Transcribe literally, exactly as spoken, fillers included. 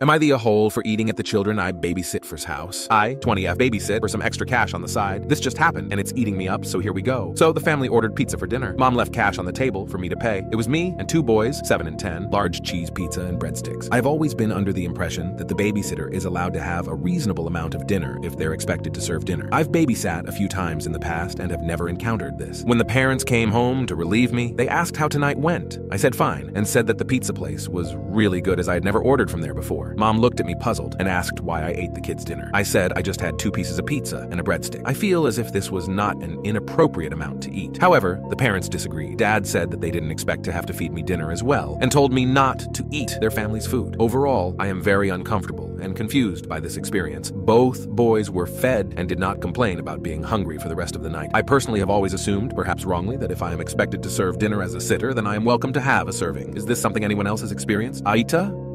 Am I the a-hole for eating at the children I babysit for's house? I, twenty F, babysit for some extra cash on the side. This just happened, and it's eating me up, so here we go. So the family ordered pizza for dinner. Mom left cash on the table for me to pay. It was me and two boys, seven and ten, large cheese pizza and breadsticks. I've always been under the impression that the babysitter is allowed to have a reasonable amount of dinner if they're expected to serve dinner. I've babysat a few times in the past and have never encountered this. When the parents came home to relieve me, they asked how tonight went. I said fine, and said that the pizza place was really good as I had never ordered from there before. Mom looked at me puzzled and asked why I ate the kids' dinner. I said I just had two pieces of pizza and a breadstick. I feel as if this was not an inappropriate amount to eat. However, the parents disagreed. Dad said that they didn't expect to have to feed me dinner as well and told me not to eat their family's food. Overall, I am very uncomfortable and confused by this experience. Both boys were fed and did not complain about being hungry for the rest of the night. I personally have always assumed, perhaps wrongly, that if I am expected to serve dinner as a sitter, then I am welcome to have a serving. Is this something anyone else has experienced? Aita?